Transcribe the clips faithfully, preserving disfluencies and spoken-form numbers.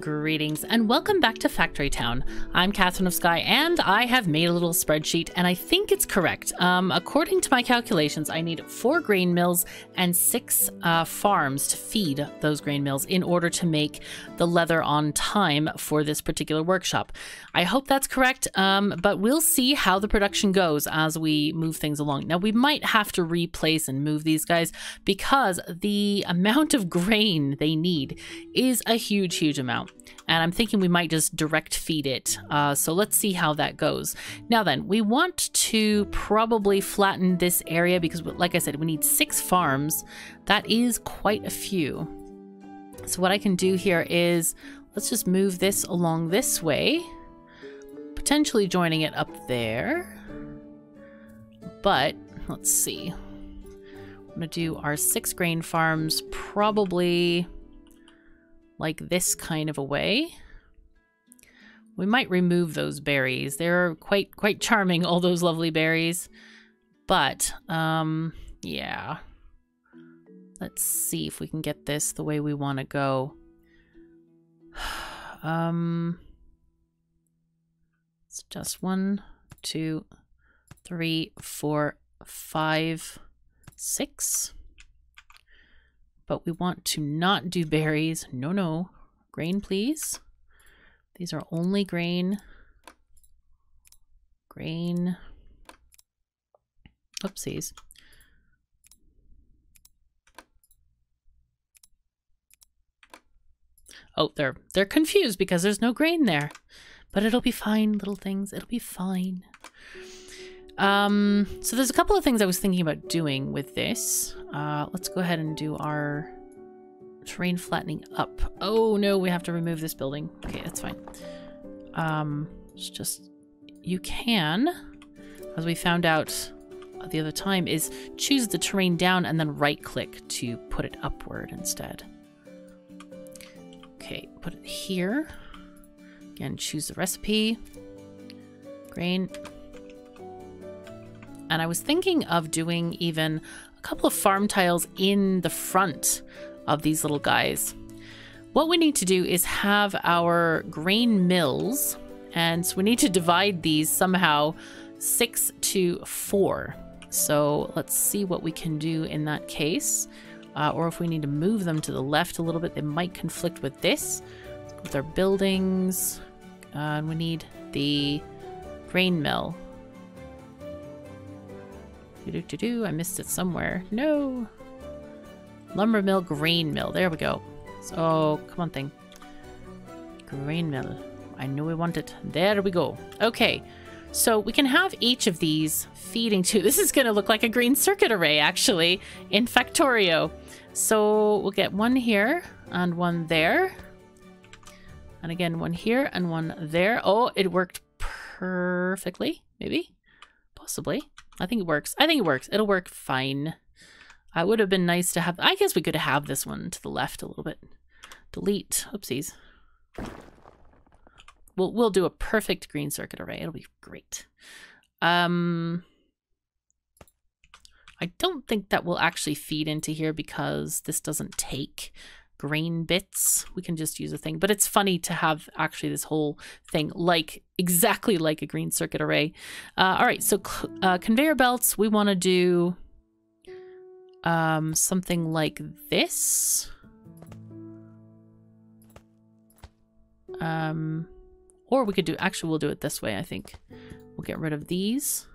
Greetings and welcome back to Factory Town. I'm Katherine of Sky and I have made a little spreadsheet and I think it's correct. Um, according to my calculations, I need four grain mills and six uh, farms to feed those grain mills in order to make the leather on time for this particular workshop. I hope that's correct, um, but we'll see how the production goes as we move things along. Now, we might have to replace and move these guys because the amount of grain they need is a huge, huge amount. And I'm thinking we might just direct feed it. Uh, so let's see how that goes. Now then, we want to probably flatten this area because, like I said, we need six farms. That is quite a few. So what I can do here is, let's just move this along this way, potentially joining it up there. But let's see. I'm gonna do our six grain farms probably like this kind of a way. We might remove those berries. They're quite quite charming, all those lovely berries. But, um, yeah. Let's see if we can get this the way we want to go. Um, it's just one, two, three, four, five, six. But we want to not do berries. No, no. Grain, please. These are only grain. Grain. Oopsies. Oh, they're they're confused because there's no grain there. But it'll be fine, little things. It'll be fine. Um, so there's a couple of things I was thinking about doing with this. Uh, let's go ahead and do our terrain flattening up. Oh no, we have to remove this building. Okay, that's fine. Um, it's just, you can, as we found out the other time, is choose the terrain down and then right click to put it upward instead. Okay, put it here. Again, choose the recipe. Grain. And I was thinking of doing even a couple of farm tiles in the front of these little guys. What we need to do is have our grain mills, and so we need to divide these somehow six to four. So let's see what we can do in that case. Uh, or if we need to move them to the left a little bit, they might conflict with this, with our buildings. Uh, and we need the grain mill. Do-do-do-do. I missed it somewhere. No. Lumber mill, grain mill. There we go. So, oh, come on, thing. Grain mill. I knew we wanted it. There we go. Okay. So we can have each of these feeding to... This is going to look like a green circuit array, actually, in Factorio. So we'll get one here and one there. And again, one here and one there. Oh, it worked perfectly. Maybe. Possibly. I think it works. I think it works. It'll work fine. I would have been nice to have... I guess we could have this one to the left a little bit. Delete. Oopsies. We'll, we'll do a perfect green circuit array. It'll be great. Um, I don't think that will actually feed into here because this doesn't take grain bits. We can just use a thing. But it's funny to have actually this whole thing like exactly like a green circuit array. Uh, all right, so uh, conveyor belts, we want to do um, something like this. Um, or we could do, actually we'll do it this way, I think. We'll get rid of these.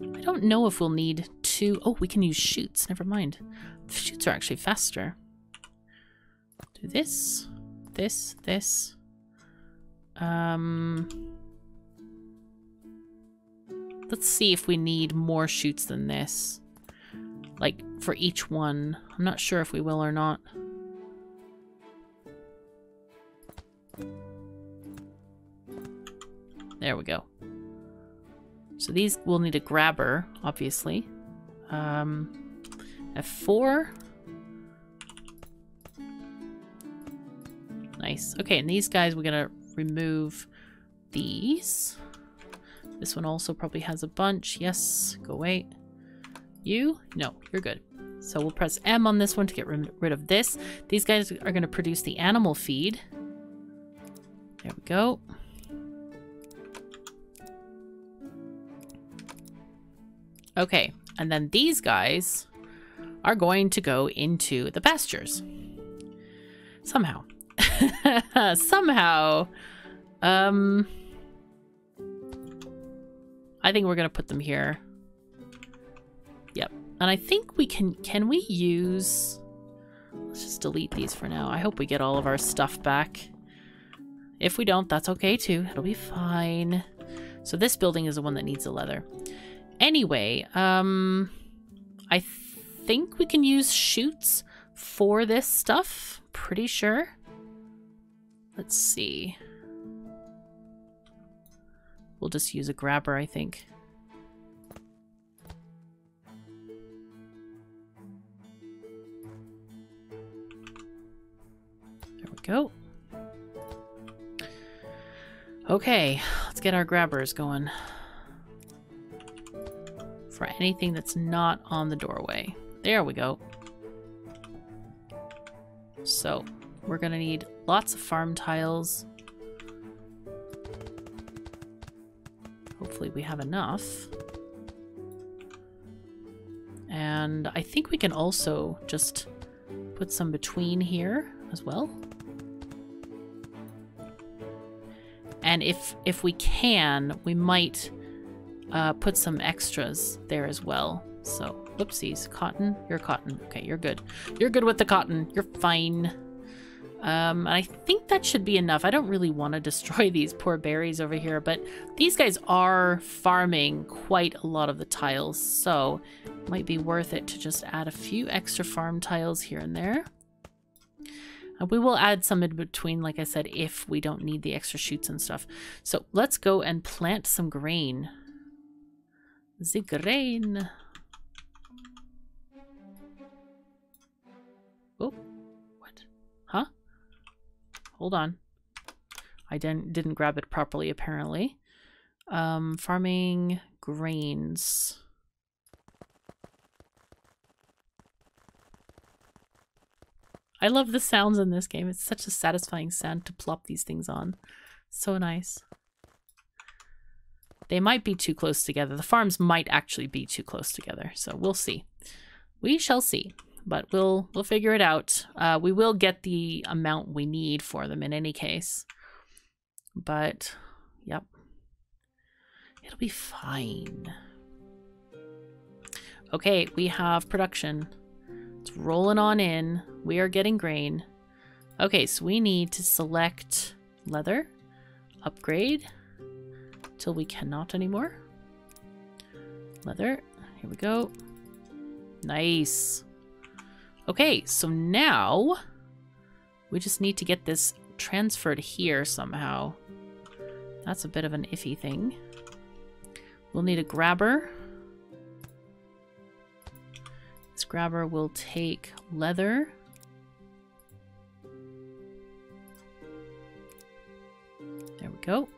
I don't know if we'll need two. Oh, we can use chutes. Never mind. The chutes are actually faster. Do this, this, this. Um, let's see if we need more chutes than this. Like for each one. I'm not sure if we will or not. There we go. So these will need a grabber, obviously. Um, F four. Nice. Okay, and these guys, we're gonna remove these. This one also probably has a bunch. Yes, go away. You? No, you're good. So we'll press M on this one to get rid of this. These guys are going to produce the animal feed. There we go. Okay, and then these guys are going to go into the pastures. Somehow. Somehow. Um, I think we're going to put them here. Yep. And I think we can... Can we use... Let's just delete these for now. I hope we get all of our stuff back. If we don't, that's okay too. It'll be fine. So this building is the one that needs the leather. Anyway, um, I think we can use shoots for this stuff. Pretty sure. Let's see. We'll just use a grabber, I think. There we go. Okay, let's get our grabbers going. For anything that's not on the doorway. There we go. So, we're gonna need lots of farm tiles. Hopefully we have enough. And I think we can also just put some between here as well. And if, if we can, we might Uh, put some extras there as well. So, whoopsies. Cotton? You're cotton. Okay, you're good. You're good with the cotton. You're fine. Um, and I think that should be enough. I don't really want to destroy these poor berries over here, but these guys are farming quite a lot of the tiles, so it might be worth it to just add a few extra farm tiles here and there. And we will add some in between, like I said, if we don't need the extra shoots and stuff. So, let's go and plant some grain. The grain. Oh, what? Huh? Hold on. I didn't didn't grab it properly, apparently. Um, farming grains. I love the sounds in this game. It's such a satisfying sound to plop these things on. So nice. They might be too close together. The farms might actually be too close together. So we'll see. We shall see. But we'll we'll figure it out. Uh, we will get the amount we need for them in any case. But, yep. It'll be fine. Okay, we have production. It's rolling on in. We are getting grain. Okay, so we need to select leather. Upgrade. Till we cannot anymore. Leather. Here we go. Nice. Okay, so now we just need to get this transferred here somehow. That's a bit of an iffy thing. We'll need a grabber. This grabber will take leather. There we go.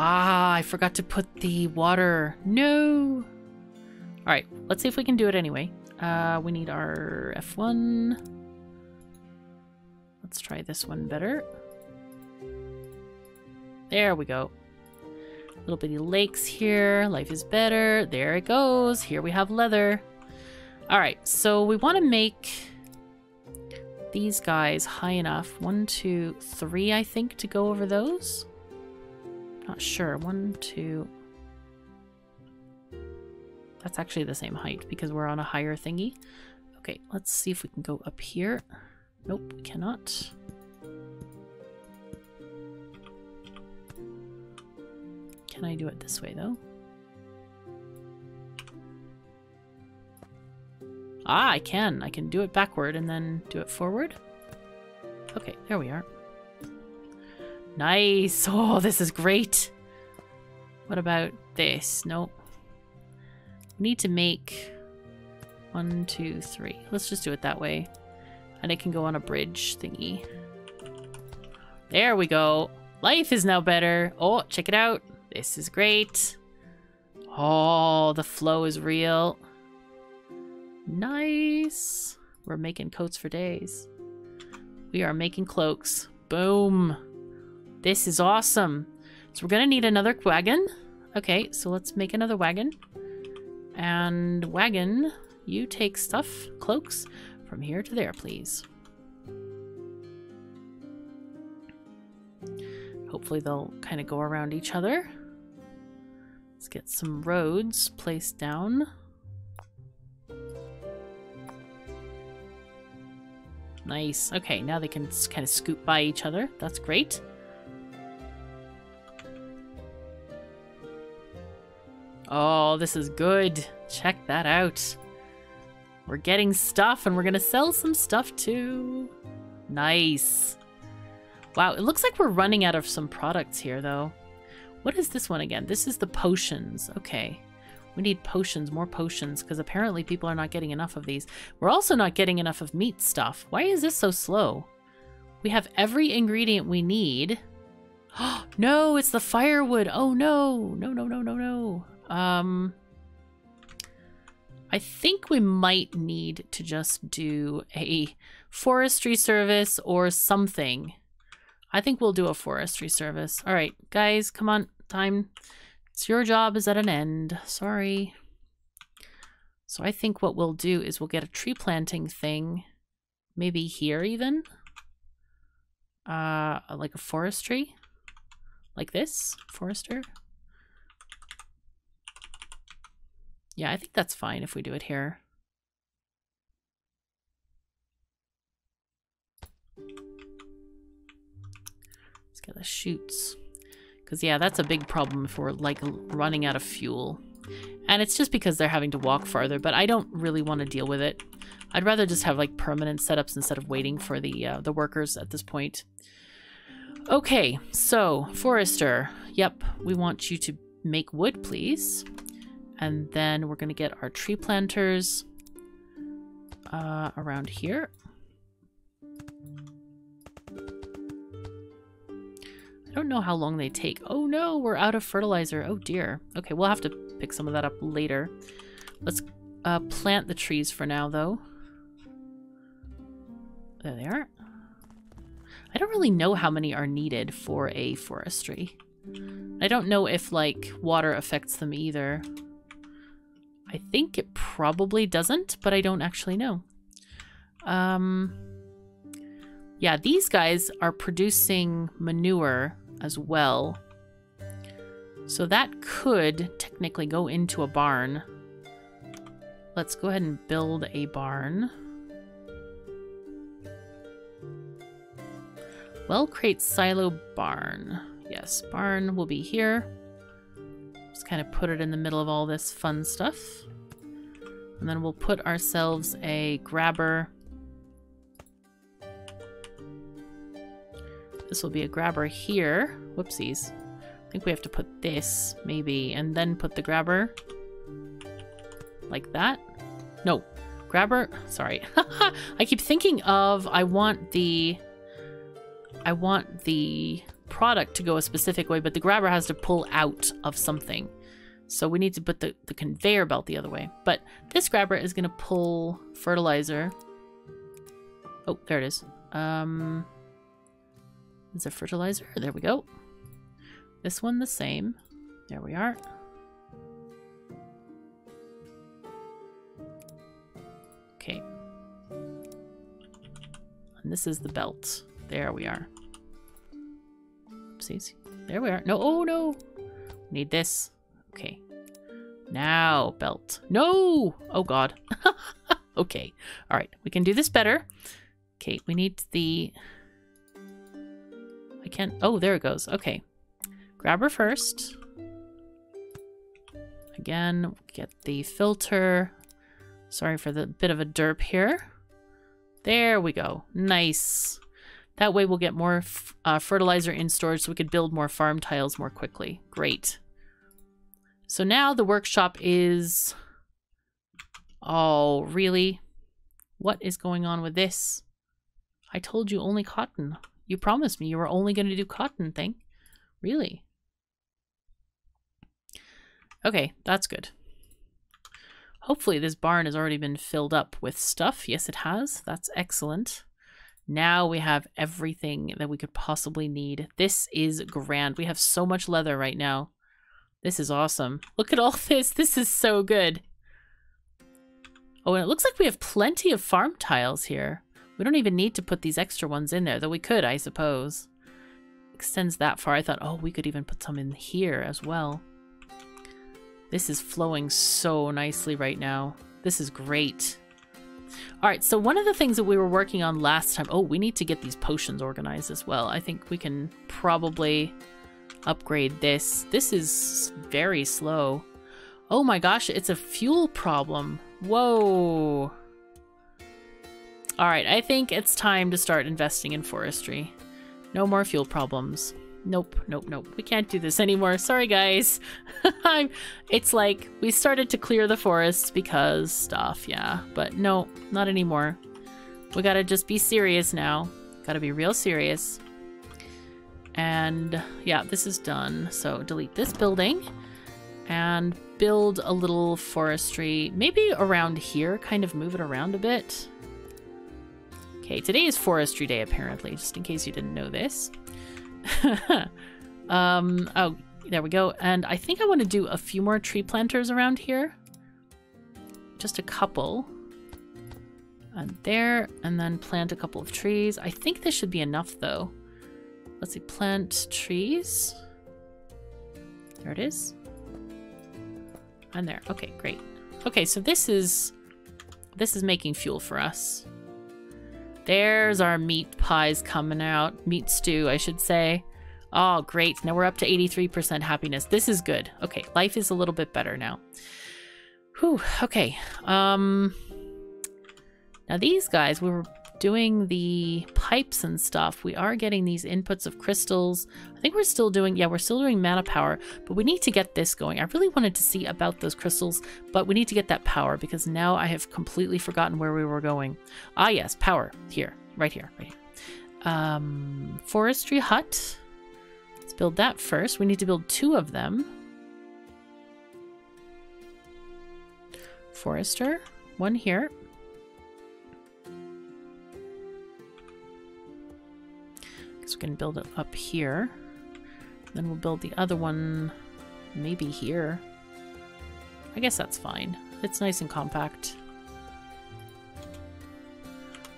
Ah, I forgot to put the water. No! Alright, let's see if we can do it anyway. Uh, we need our F one. Let's try this one better. There we go. Little bitty lakes here. Life is better. There it goes. Here we have leather. Alright, so we want to make these guys high enough. One, two, three, I think, to go over those. Not sure. One, two. That's actually the same height because we're on a higher thingy. Okay, let's see if we can go up here. Nope, we cannot. Can I do it this way though? Ah, I can. I can do it backward and then do it forward. Okay, there we are. Nice. Oh, this is great. What about this? Nope. We need to make one, two, three. Let's just do it that way. And it can go on a bridge thingy. There we go. Life is now better. Oh, check it out. This is great. Oh, the flow is real. Nice. We're making coats for days. We are making cloaks. Boom. This is awesome. So we're going to need another wagon. Okay, so let's make another wagon. And wagon, you take stuff, cloaks, from here to there, please. Hopefully they'll kind of go around each other. Let's get some roads placed down. Nice. Okay, now they can kind of scoot by each other. That's great. Oh, this is good. Check that out. We're getting stuff and we're gonna sell some stuff too. Nice. Wow, it looks like we're running out of some products here, though. What is this one again? This is the potions. Okay. We need potions, more potions, because apparently people are not getting enough of these. We're also not getting enough of meat stuff. Why is this so slow? We have every ingredient we need. Oh, no, it's the firewood. Oh, no. No, no, no, no, no. Um, I think we might need to just do a forestry service or something. I think we'll do a forestry service. All right, guys, come on. Time. It's your job is at an end. Sorry. So I think what we'll do is we'll get a tree planting thing. Maybe here even. Uh, like a forestry. Like this. Forester. Yeah, I think that's fine if we do it here. The shoots, because yeah, that's a big problem if we're like running out of fuel, and it's just because they're having to walk farther, but I don't really want to deal with it. I'd rather just have like permanent setups instead of waiting for the uh, the workers at this point. Okay, so forester, yep, we want you to make wood, please, and then we're gonna get our tree planters uh, around here. I don't know how long they take. Oh no, we're out of fertilizer. Oh dear. Okay, we'll have to pick some of that up later. Let's uh, plant the trees for now, though. There they are. I don't really know how many are needed for a forestry. I don't know if, like, water affects them either. I think it probably doesn't, but I don't actually know. Um... Yeah, these guys are producing manure as well. So that could technically go into a barn. Let's go ahead and build a barn. Well, create silo barn. Yes, barn will be here. Just kind of put it in the middle of all this fun stuff. And then we'll put ourselves a grabber. This will be a grabber here. Whoopsies. I think we have to put this, maybe, and then put the grabber. Like that. No. Grabber. Sorry. I keep thinking of, I want the... I want the product to go a specific way, but the grabber has to pull out of something. So we need to put the, the conveyor belt the other way. But this grabber is going to pull fertilizer. Oh, there it is. Um... Is a fertilizer. There we go. This one the same. There we are. Okay. And this is the belt. There we are. Oopsies. There we are. No, oh no. Need this. Okay. Now, belt. No! Oh god. Okay. Alright. We can do this better. Okay, we need the... I can't... Oh, there it goes. Okay. Grabber first. Again, get the filter. Sorry for the bit of a derp here. There we go. Nice. That way we'll get more f uh, fertilizer in storage so we could build more farm tiles more quickly. Great. So now the workshop is... Oh, really? What is going on with this? I told you only cotton. You promised me you were only going to do cotton thing. Really? Okay, that's good. Hopefully this barn has already been filled up with stuff. Yes, it has. That's excellent. Now we have everything that we could possibly need. This is grand. We have so much leather right now. This is awesome. Look at all this. This is so good. Oh, and it looks like we have plenty of farm tiles here. We don't even need to put these extra ones in there, though we could, I suppose. Extends that far. I thought, oh, we could even put some in here as well. This is flowing so nicely right now. This is great. All right, so one of the things that we were working on last time... Oh, we need to get these potions organized as well. I think we can probably upgrade this. This is very slow. Oh my gosh, it's a fuel problem. Whoa. All right, I think it's time to start investing in forestry. No more fuel problems. Nope, nope, nope. We can't do this anymore. Sorry, guys. I'm, it's like we started to clear the forests because stuff, yeah. But no, not anymore. We gotta just be serious now. Gotta be real serious. And yeah, this is done. So delete this building and build a little forestry. Maybe around here, kind of move it around a bit. Okay, today is forestry day, apparently, just in case you didn't know this. um, oh, there we go. And I think I want to do a few more tree planters around here. Just a couple. And there, and then plant a couple of trees. I think this should be enough, though. Let's see, plant trees. There it is. And there. Okay, great. Okay, so this is, this is making fuel for us. There's our meat pies coming out. Meat stew, I should say. Oh, great. Now we're up to eighty-three percent happiness. This is good. Okay, life is a little bit better now. Whew, okay. Um, now these guys, we were doing the pipes and stuff. We are getting these inputs of crystals. I think we're still doing, yeah, we're still doing mana power, but we need to get this going. I really wanted to see about those crystals, but we need to get that power because now I have completely forgotten where we were going. Ah, yes, power here, right here, right here. Um, forestry hut. Let's build that first. We need to build two of them. Forester, one here. So we can build it up here. Then we'll build the other one maybe here. I guess that's fine. It's nice and compact.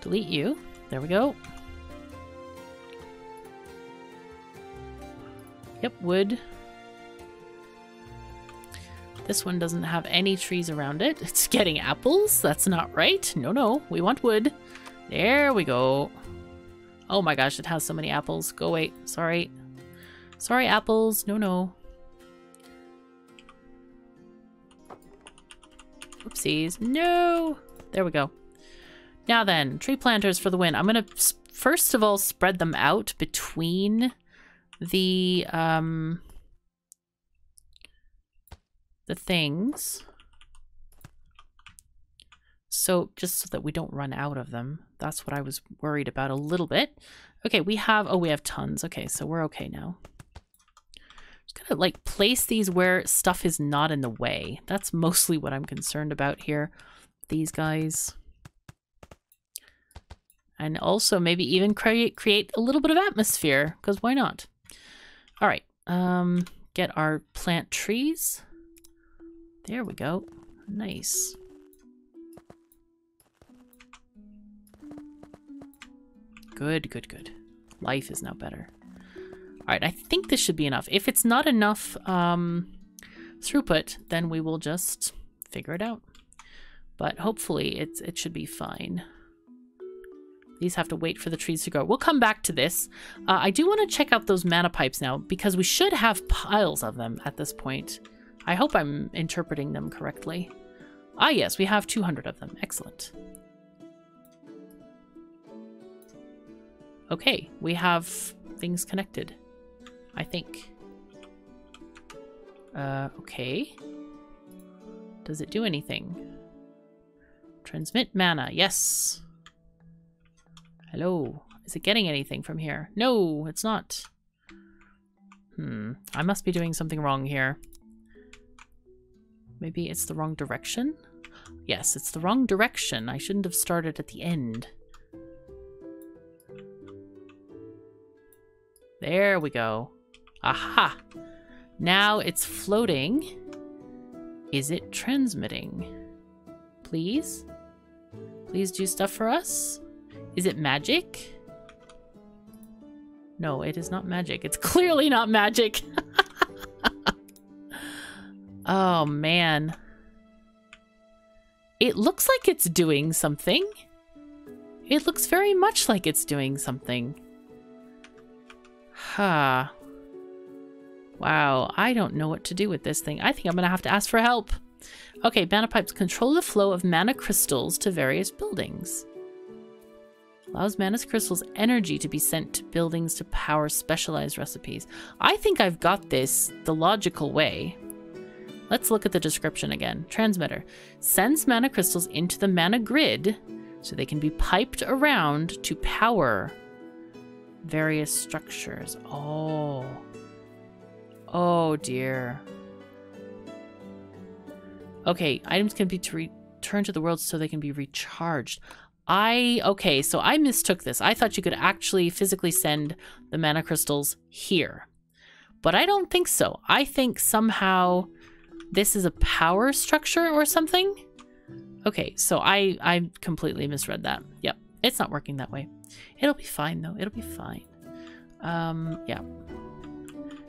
Delete you. There we go. Yep, wood. This one doesn't have any trees around it. It's getting apples. That's not right. No, no. We want wood. There we go. Oh my gosh, it has so many apples. Go away. Sorry. Sorry, apples. No, no. Oopsies. No! There we go. Now then, tree planters for the win. I'm going to, first of all, spread them out between the, um, the things. So just so that we don't run out of them. That's what I was worried about a little bit. Okay, we have, oh, we have tons. Okay, so we're okay now. Just gonna like place these where stuff is not in the way. That's mostly what I'm concerned about here. These guys. And also maybe even create create a little bit of atmosphere, because why not? All right, um, get our plant trees. There we go, nice. Good, good, good. Life is now better. All right, I think this should be enough. If it's not enough um, throughput, then we will just figure it out. But hopefully it's, it should be fine. These have to wait for the trees to grow. We'll come back to this. Uh, I do want to check out those mana pipes now because we should have piles of them at this point. I hope I'm interpreting them correctly. Ah, yes, we have two hundred of them. Excellent. Okay, we have things connected, I think. Uh, okay. Does it do anything? Transmit mana, yes. Hello. Is it getting anything from here? No, it's not. Hmm. I must be doing something wrong here. Maybe it's the wrong direction? Yes, it's the wrong direction. I shouldn't have started at the end. There we go. Aha! Now it's floating. Is it transmitting? Please? Please do stuff for us? Is it magic? No, it is not magic. It's clearly not magic. Oh, man. It looks like it's doing something. It looks very much like it's doing something. Huh. Wow, I don't know what to do with this thing. I think I'm gonna have to ask for help. Okay, mana pipes control the flow of mana crystals to various buildings. Allows mana crystals energy to be sent to buildings to power specialized recipes. I think I've got this the logical way. Let's look at the description again. Transmitter sends mana crystals into the mana grid so they can be piped around to power various structures. Oh. Oh dear. Okay, items can be to re return to the world so they can be recharged. I, okay, so I mistook this. I thought you could actually physically send the mana crystals here. But I don't think so. I think somehow this is a power structure or something. Okay, so I, I completely misread that. Yep, it's not working that way. It'll be fine though, it'll be fine. Um, yeah.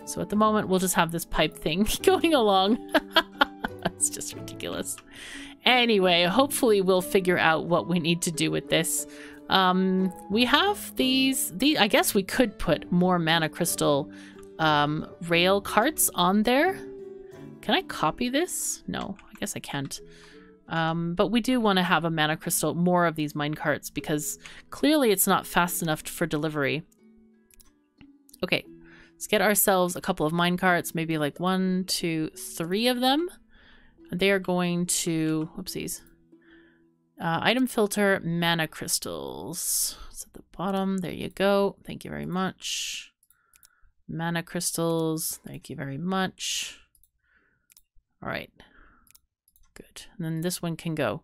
So at the moment, we'll just have this pipe thing going along. It's just ridiculous. Anyway, hopefully we'll figure out what we need to do with this. Um, we have these, these, I guess we could put more mana crystal um, rail carts on there. Can I copy this? No, I guess I can't. Um, but we do want to have a mana crystal, more of these mine carts, because clearly it's not fast enough for delivery. Okay, let's get ourselves a couple of mine carts, maybe like one, two, three of them. They are going to, whoopsies, uh, item filter, mana crystals. It's at the bottom. There you go. Thank you very much. Mana crystals. Thank you very much. All right. Good. And then this one can go.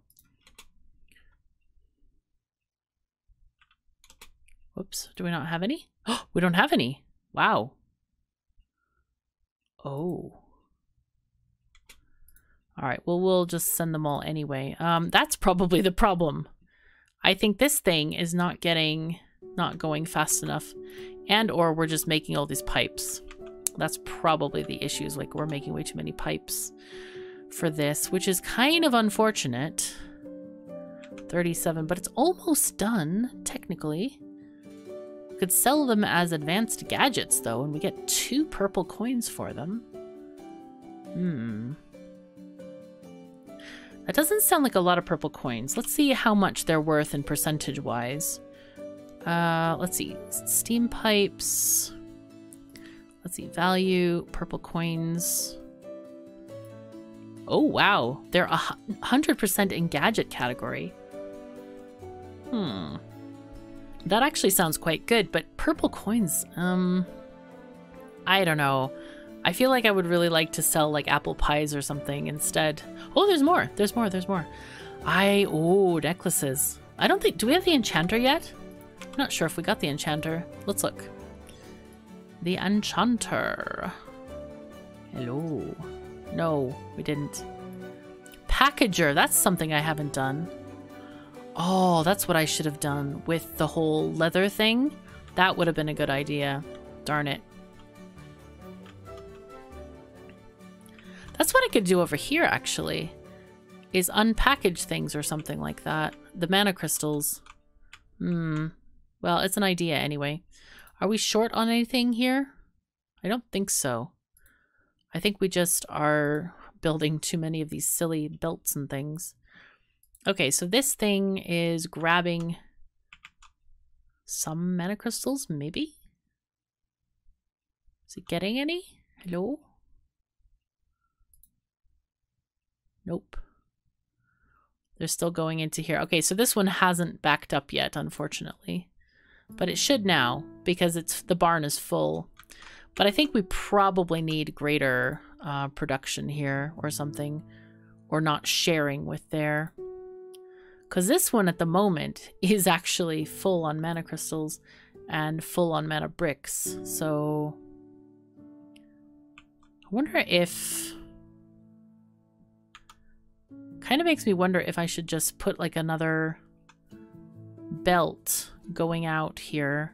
Whoops. Do we not have any? Oh, we don't have any. Wow. Oh. All right, well, we'll just send them all anyway. Um, that's probably the problem. I think this thing is not getting, not going fast enough, and or we're just making all these pipes. That's probably the issues, like we're making way too many pipes for this, which is kind of unfortunate. thirty-seven, but it's almost done, technically. We could sell them as advanced gadgets, though, and we get two purple coins for them. Hmm. That doesn't sound like a lot of purple coins. Let's see how much they're worth in percentage-wise. Uh, let's see. Steam pipes. Let's see. Value. Purple coins. Oh, wow. They're one hundred percent in gadget category. Hmm. That actually sounds quite good, but purple coins, um... I don't know. I feel like I would really like to sell like apple pies or something instead. Oh, there's more. There's more. There's more. I, oh, necklaces. I don't think, do we have the enchanter yet? I'm not sure if we got the enchanter. Let's look. The enchanter. Hello. No, we didn't. Packager. That's something I haven't done. Oh, that's what I should have done with the whole leather thing. That would have been a good idea. Darn it. That's what I could do over here, actually, is unpackage things or something like that. The mana crystals. Hmm. Well, it's an idea anyway. Are we short on anything here? I don't think so. I think we just are building too many of these silly belts and things. Okay, so this thing is grabbing some mana crystals, maybe? Is it getting any? Hello? Nope. They're still going into here. Okay, so this one hasn't backed up yet, unfortunately. but it should now because it's the barn is full. But I think we probably need greater uh, production here or something, or not sharing with there. Because this one at the moment is actually full on mana crystals and full on mana bricks. So I wonder if... Kind of makes me wonder if I should just put like another belt going out here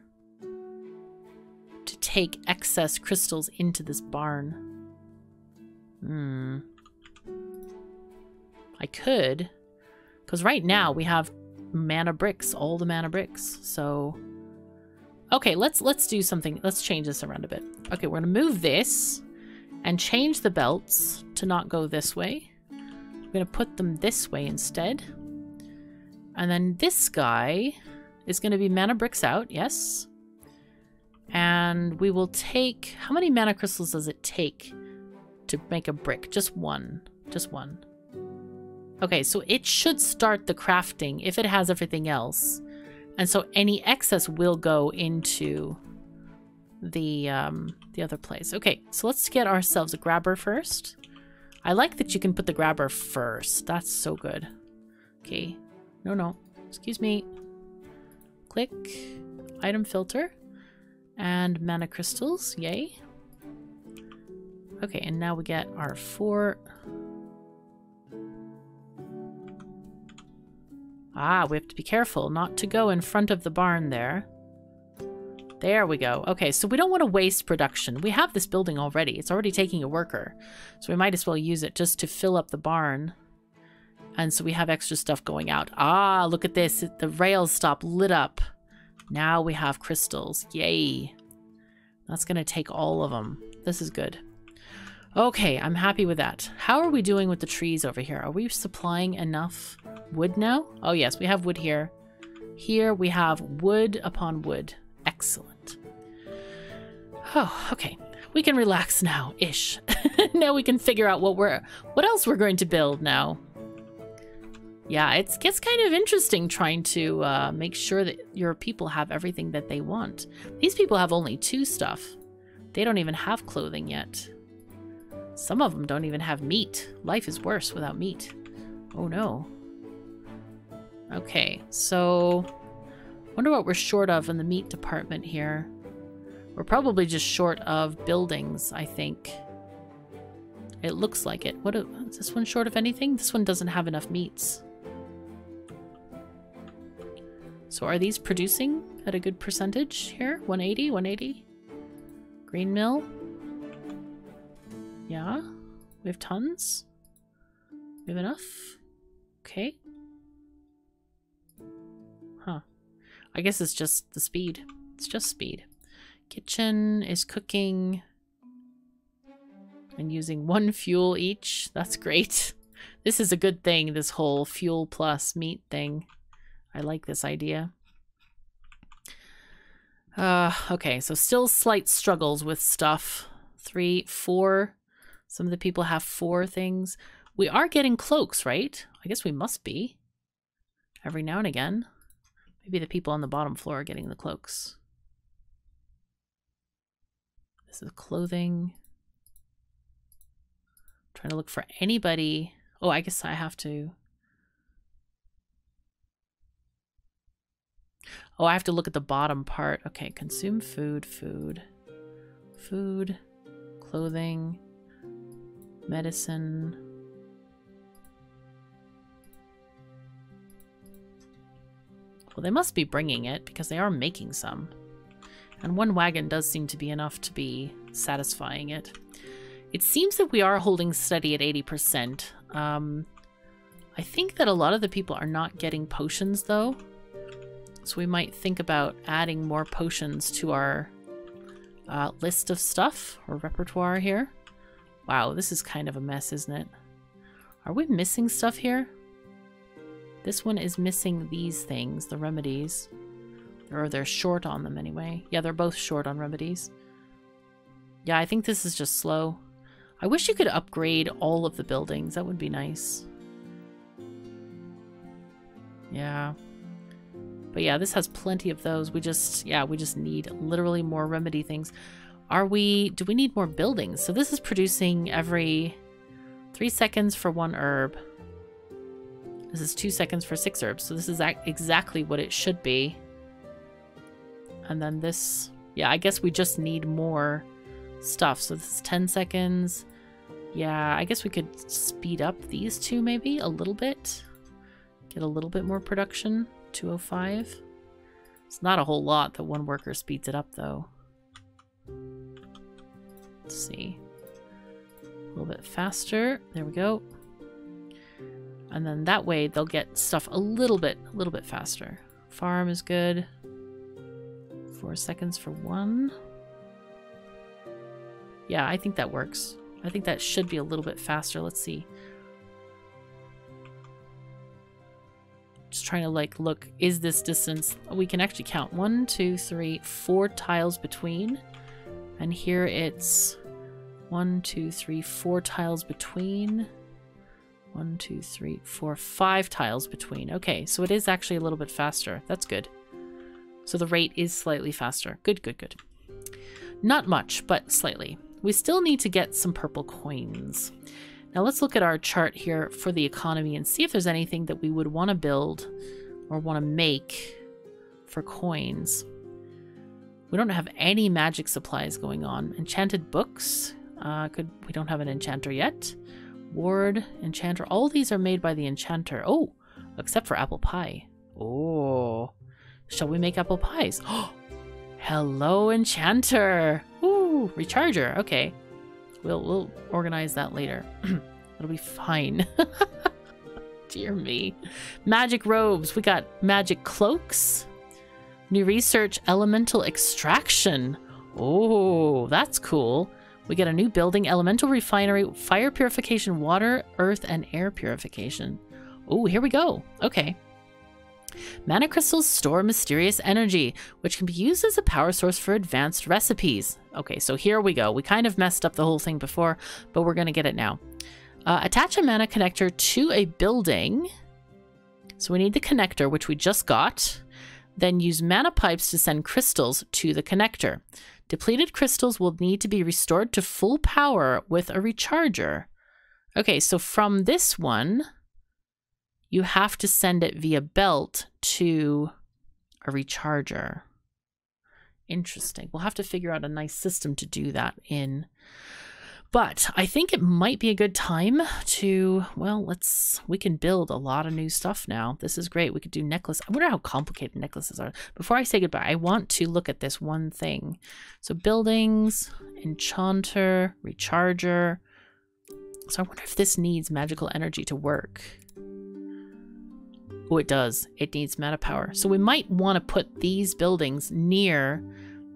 to take excess crystals into this barn. Hmm. I could... Because right now we have mana bricks, all the mana bricks. So, okay, let's let's do something. Let's change this around a bit. Okay, we're gonna move this and change the belts to not go this way. We're gonna put them this way instead. And then this guy is gonna be mana bricks out, yes. And we will take, how many mana crystals does it take to make a brick? Just one, just one. Okay, so it should start the crafting if it has everything else. And so any excess will go into the um, the other place. Okay, so let's get ourselves a grabber first. I like that you can put the grabber first. That's so good. Okay. No, no. Excuse me. Click. Item filter. And mana crystals. Yay. Okay, and now we get our four... Ah, we have to be careful not to go in front of the barn there. There we go. Okay, so we don't want to waste production. We have this building already. It's already taking a worker. So we might as well use it just to fill up the barn. And so we have extra stuff going out. Ah, look at this. The rails stop lit up. Now we have crystals. Yay. That's going to take all of them. This is good. Okay, I'm happy with that. How are we doing with the trees over here? Are we supplying enough wood now? Oh yes, we have wood here. Here we have wood upon wood. Excellent. Oh, okay. We can relax now, ish. Now we can figure out what we're, what else we're going to build now. Yeah, it gets kind of interesting trying to uh, make sure that your people have everything that they want. These people have only two stuff. They don't even have clothing yet. Some of them don't even have meat. Life is worse without meat. Oh no. Okay, so... Wonder what we're short of in the meat department here. We're probably just short of buildings, I think. It looks like it. What, is this one short of anything? This one doesn't have enough meats. So are these producing at a good percentage here? one eighty? one eighty? Green mill? Yeah, we have tons. We have enough. Okay. Huh. I guess it's just the speed. It's just speed. Kitchen is cooking and using one fuel each. That's great. This is a good thing, this whole fuel plus meat thing. I like this idea. Uh, okay, so still slight struggles with stuff. Three, four... Some of the people have four things. We are getting cloaks, right? I guess we must be. Every now and again. Maybe the people on the bottom floor are getting the cloaks. This is clothing. I'm trying to look for anybody. Oh, I guess I have to. Oh, I have to look at the bottom part. Okay, consume food, food, food, clothing. Medicine. Well, they must be bringing it because they are making some. And one wagon does seem to be enough to be satisfying it. It seems that we are holding steady at eighty percent. Um, I think that a lot of the people are not getting potions though. So we might think about adding more potions to our uh, list of stuff or repertoire here. Wow, this is kind of a mess, isn't it? Are we missing stuff here? This one is missing these things, the remedies. Or they're short on them anyway. Yeah, they're both short on remedies. Yeah, I think this is just slow. I wish you could upgrade all of the buildings. That would be nice. Yeah. But yeah, this has plenty of those. We just, yeah, we just need literally more remedy things. Are we, do we need more buildings? So this is producing every three seconds for one herb. This is two seconds for six herbs. So this is exactly what it should be. And then this, yeah, I guess we just need more stuff. So this is ten seconds. Yeah, I guess we could speed up these two maybe a little bit. Get a little bit more production. two oh five. It's not a whole lot that one worker speeds it up though. Let's see. A little bit faster. There we go. And then that way they'll get stuff a little bit, a little bit faster. Farm is good. Four seconds for one. Yeah, I think that works. I think that should be a little bit faster. Let's see. Just trying to like look, is this distance? We can actually count one, two, three, four tiles between. And here it's one, two, three, four tiles between. One, two, three, four, five tiles between. Okay, so it is actually a little bit faster. That's good. So the rate is slightly faster. Good, good, good. Not much, but slightly. We still need to get some purple coins. Now let's look at our chart here for the economy and see if there's anything that we would want to build or want to make for coins. We don't have any magic supplies going on. Enchanted books. Uh, could we don't have an enchanter yet. Ward, enchanter. All these are made by the enchanter. Oh, except for apple pie. Oh, shall we make apple pies? Oh, hello, enchanter. Ooh, recharger. Okay. We'll, we'll organize that later. It'll be fine. Dear me. Magic robes. We got magic cloaks. New research, elemental extraction. Oh, that's cool. We get a new building, elemental refinery, fire purification, water, earth, and air purification. Oh, here we go. Okay. Mana crystals store mysterious energy, which can be used as a power source for advanced recipes. Okay, so here we go. We kind of messed up the whole thing before, but we're going to get it now. Uh, attach a mana connector to a building. So we need the connector, which we just got. Then use mana pipes to send crystals to the connector. Depleted crystals will need to be restored to full power with a recharger. Okay, so from this one, you have to send it via belt to a recharger. Interesting. We'll have to figure out a nice system to do that in. But I think it might be a good time to, well, let's, we can build a lot of new stuff now. This is great. We could do necklace. I wonder how complicated necklaces are. Before I say goodbye, I want to look at this one thing. So buildings, enchanter, recharger. So I wonder if this needs magical energy to work. Oh, it does. It needs mana power. So we might want to put these buildings near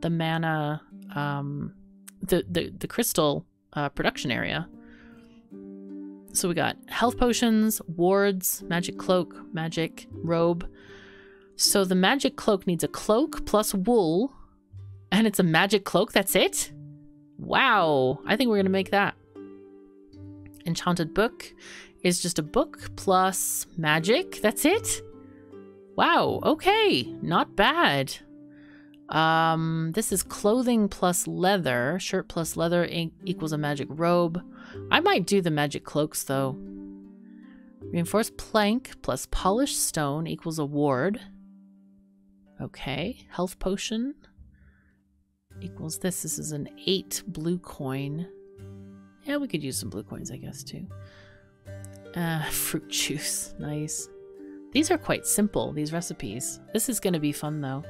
the mana, um, the, the, the crystal Uh, production area. So we got health potions, wards, magic cloak, magic robe. So the magic cloak needs a cloak plus wool, and it's a magic cloak. That's it. Wow. I think we're gonna make that. Enchanted book is just a book plus magic. That's it. Wow. Okay. Not bad. Um, this is clothing plus leather. Shirt plus leather equals a magic robe. I might do the magic cloaks though. Reinforced plank plus polished stone equals a ward. Okay. Health potion equals this. This is an eight blue coin. Yeah, we could use some blue coins, I guess, too. Uh, fruit juice. Nice. These are quite simple, these recipes. This is going to be fun though.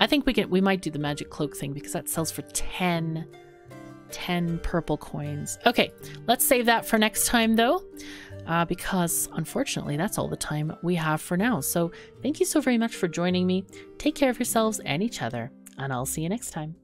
I think we can. We might do the magic cloak thing because that sells for ten, ten purple coins. Okay, let's save that for next time though, uh, because unfortunately that's all the time we have for now. So thank you so very much for joining me. Take care of yourselves and each other, and I'll see you next time.